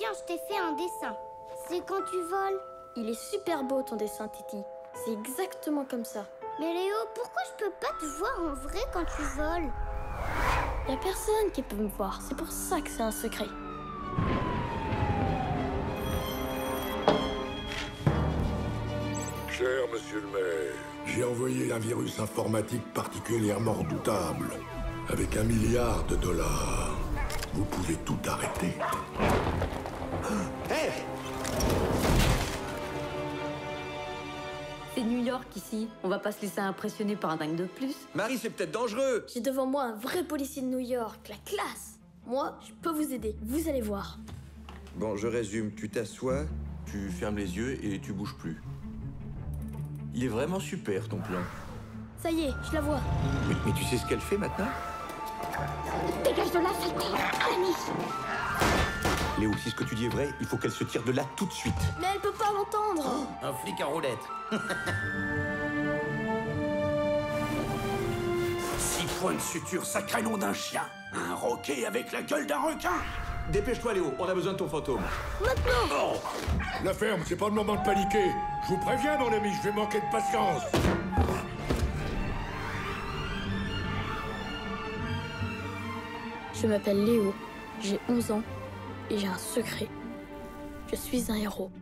Tiens, je t'ai fait un dessin. C'est quand tu voles. Il est super beau ton dessin, Titi. C'est exactement comme ça. Mais Léo, pourquoi je peux pas te voir en vrai quand tu voles? Y'a personne qui peut me voir, c'est pour ça que c'est un secret. Cher monsieur le maire, j'ai envoyé un virus informatique particulièrement redoutable. Avec $1 milliard, vous pouvez tout arrêter. Hey! C'est New York ici, on va pas se laisser impressionner par un dingue de plus. Marie, c'est peut-être dangereux. J'ai devant moi un vrai policier de New York, la classe. Moi, je peux vous aider, vous allez voir. Bon, je résume, tu t'assois, tu fermes les yeux et tu bouges plus. Il est vraiment super ton plan. Ça y est, je la vois. Mais tu sais ce qu'elle fait maintenant? Dégage de là, sale con, à la niche. Léo, si ce que tu dis est vrai, il faut qu'elle se tire de là tout de suite. Mais elle peut pas l'entendre. Oh, un flic à roulette. Six points de suture, sacré nom d'un chien. Un roquet avec la gueule d'un requin. Dépêche-toi, Léo, on a besoin de ton fantôme. Maintenant. Oh, la ferme, c'est pas le moment de paniquer. Je vous préviens, mon ami, je vais manquer de patience. Je m'appelle Léo, j'ai 11 ans et j'ai un secret. Je suis un héros.